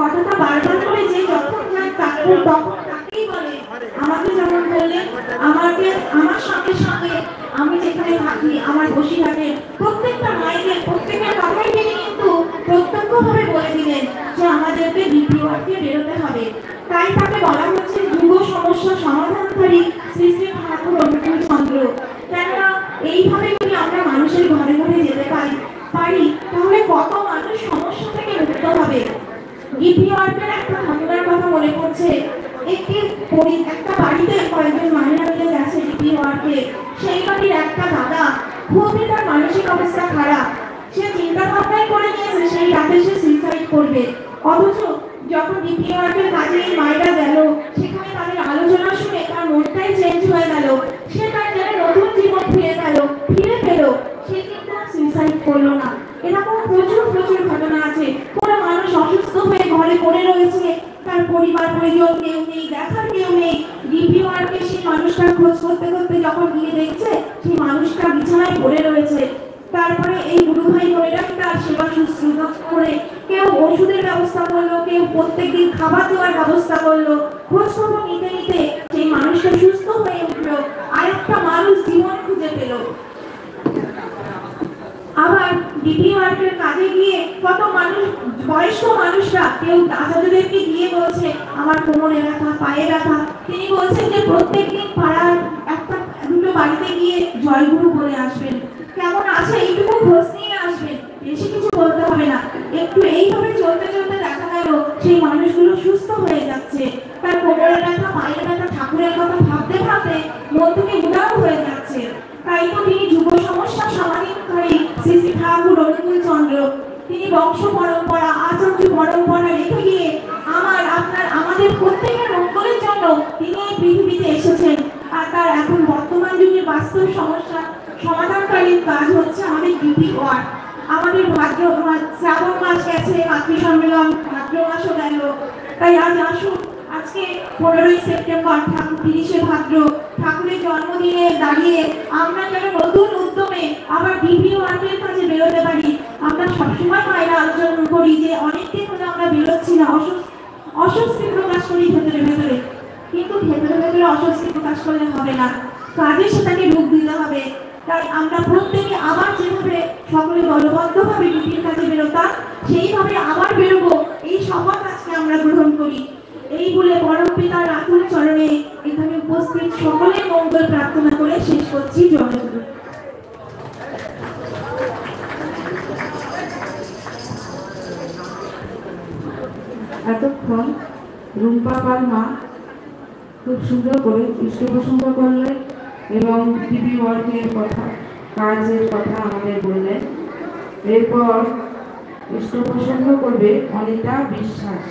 কথাটা বারবার করে যে যখন তখন তাকেই বলে। আমাকে যেমন বললেন, আমাকে আমার সঙ্গে সঙ্গে আমি যেখানে থাকি আমার বসিরহাটে প্রত্যেকটা মাইকে প্রত্যেকের কথাই তিনি কিন্তু প্রত্যক্ষভাবে বলে দিলেন যে আমাদেরকে দ্বিতীয়কে বেরোতে হবে। তাই তাকে বলা হচ্ছে যুব সমস্যা সমাধানকারী শ্রী শ্রী ঠাকুর অনুকূল চন্দ্র। কেননা এইভাবে যদি আমরা মানুষের ঘরে ঘরে যেতে পারি তাহলে কত মানুষ সমস্যা থেকে মুক্ত হবে। দ্বিতীয়কের একটা ঘটনার কথা মনে পড়ছে। একটা বাড়িতে কয়েকজন মহিলা মিলে গেছে দ্বিতীয় ওয়ার্ডে। সেই বাড়ির একটা দাদা খুবই, তার মানসিক অবস্থা খারাপ, সে চিন্তা ভাবনাই করে নিয়েছে সেই রাতে সে সুইসাইড করবে। অথচ যখন দ্বিতীয় ওয়ার্ডের কাজে এই মায়েরা গেল, সেখানে তাদের আলোচনা শুনে তার মনটাই চেঞ্জ হয়ে গেল, সে তার যেন নতুন জীবন ফিরে পেল, সে কিন্তু সুইসাইড করলো না। এরকম প্রচুর প্রচুর ঘটনা আছে। কোনো মানুষ অসুস্থ হয়ে ঘরে পড়ে রয়েছে, তার পরিবার পরিজন কেউ নেই, দেখার কেউ নেই। ডিপিওআরকে সেই মানুষটার খোঁজ করতে করতে যখন গিয়ে দেখছে সেই মানুষটা বিছানায় পড়ে রয়েছে। তারপরে এই গুরু ভাই বোনেরা তার সেবা শুশ্রূষা করে, কেউ ওষুধের ব্যবস্থা করলো, কেউ প্রত্যেকদিন খাবার দেওয়ার ব্যবস্থা করলো। খোঁজ খবর নিতে নিতে সেই মানুষটা সুস্থ হয়ে উঠলো, আরেকটা মানুষ জীবন খুঁজে পেল। আবার ডিপিওআরকের কাজে গিয়ে কত মানুষ, বয়স্ক মানুষরা, কেউ আচার্যদেরকে গিয়ে বলছে আমার কোমরে ব্যথা, পায়ে ব্যথা। তিনি বলছেন যে প্রত্যেকদিন পাড়ার একটা দুটো বাড়িতে গিয়ে জয়গুরু বলে আসবেন, কেমন আছে এইটুকু খোঁজ নিয়ে আসবেন, বেশি কিছু বলতে হবে না। একটু এইভাবে চলতে চলতে দেখা গেল সেই মানুষগুলো সুস্থ হয়ে যাচ্ছে। তার কোমরে ব্যথা, পায়ের ব্যথা, ঠাকুরের কথা ভাবতে ভাবতে মন থেকে উদাও হয়ে যাচ্ছে। তাই তো তিনি যুব সমস্যা সমাধানকারী শ্রী শ্রী ঠাকুর অনুকূল চন্দ্র, তিনি বংশ পরম্পরা, আচার্য পরম্পরা রেখে গিয়ে আমার আপনার আমাদের প্রত্যেকের মঙ্গলের জন্য তিনি এই পৃথিবীতে এসেছেন। আর তার এখন বর্তমান যুগে বাস্তব সমস্যা সমাধানকারী কাজ হচ্ছে আমাদের ডিপি ওয়ার্ড। আমাদের ভাদ্র মাস, শ্রাবণ মাস গেছে, মাতৃ সম্মেলন ভাদ্র মাসও গেল। তাই আজ আসুন, আজকে 15ই সেপ্টেম্বর, 30শে ভাদ্র, ঠাকুরের জন্মদিনে দাঁড়িয়ে আমরা যেন নতুন উদ্যমে আবার ডিপি ওয়ার্ডের কাছে বেরোতে পারি। আমরা সবসময় বাইরে আলোচনা করি যে অনেকদিন ধরে আমরা বেরোচ্ছি না, অস্বস্তি প্রকাশ করি ভেতরে ভেতরে। কিন্তু ভেতরে ভেতরে অস্বস্তি প্রকাশ করলে হবে না, কাজে সেটাকে রূপ দিতে হবে। তাই আমরা প্রত্যেকে আবার যেভাবে সকলে দলবদ্ধভাবে ডিপির কাছে বেরোতাম, সেইভাবে আবার বেরোবো, এই শপথ আজকে আমরা গ্রহণ করি। এই বলে পরম পিতা রাতুল চরণে এখানে উপস্থিত সকলের মঙ্গল প্রার্থনা করে শেষ করছি। জয়গুরু। এতক্ষণ রুম্পা পালমা খুব সুন্দর করে ইষ্ট প্রশংসা করলেন এবং টিভি ওয়ার্কের কথা, কাজের কথা আমাদের বললেন। এরপর ইষ্ট প্রশংসা করবে অনিতা বিশ্বাস,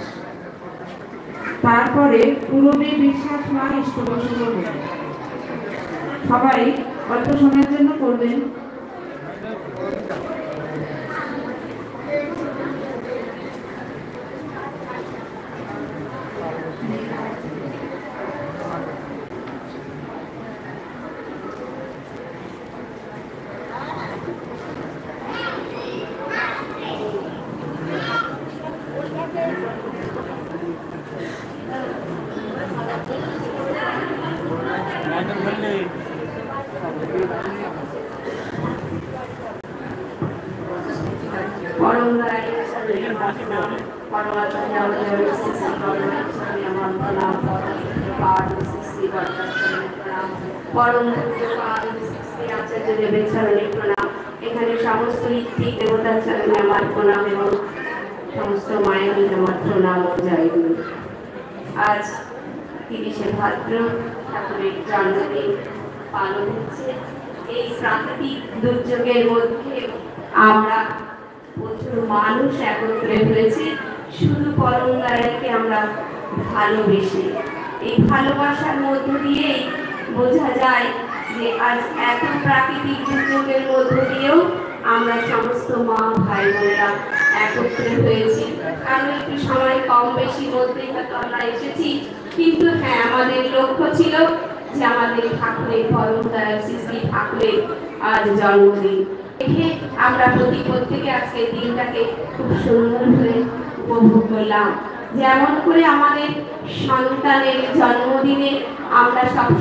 তারপরে পূরবী বিশ্বাস মা ইষ্ট প্রশংসা করবেন। সবাই অল্প সময়ের জন্য করবেন। এখানে সমস্ত ঋত্বিক দেবতার চরণে আমার প্রণাম এবং সমস্ত মায়ের আমার প্রণাম ও জয়গুরু। আজ 30শে ভাদ্র, ঠাকুরের জন্মদিন পালন হচ্ছে। এই প্রাকৃতিক দুর্যোগের মধ্যে আমরা প্রচুর মানুষ একত্রে হয়েছি শুধু পরমদারাকে আমরা ভালোবেসে। এই ভালোবাসার মধ্য দিয়েই বোঝা যায় যে আজ এত প্রাকৃতিক দুর্যোগের মধ্য দিয়েও আমরা সমস্ত মা ভাই বোনেরা একত্রে হয়েছি। কারণ একটু সময় কম বেশি মধ্যে হয়তো আমরা এসেছি, কিন্তু হ্যাঁ, আমাদের লক্ষ্য ছিল যে আমাদের ঠাকুরের পরমদয়াল শ্রী শ্রী ঠাকুরের আজ জন্মদিন। আমরা প্রত্যেকে আজকে দিনটাকে খুব সুন্দরভাবে উপভোগ করলাম। যেমন করে আমাদের সন্তানের জন্মদিনে আমরা সব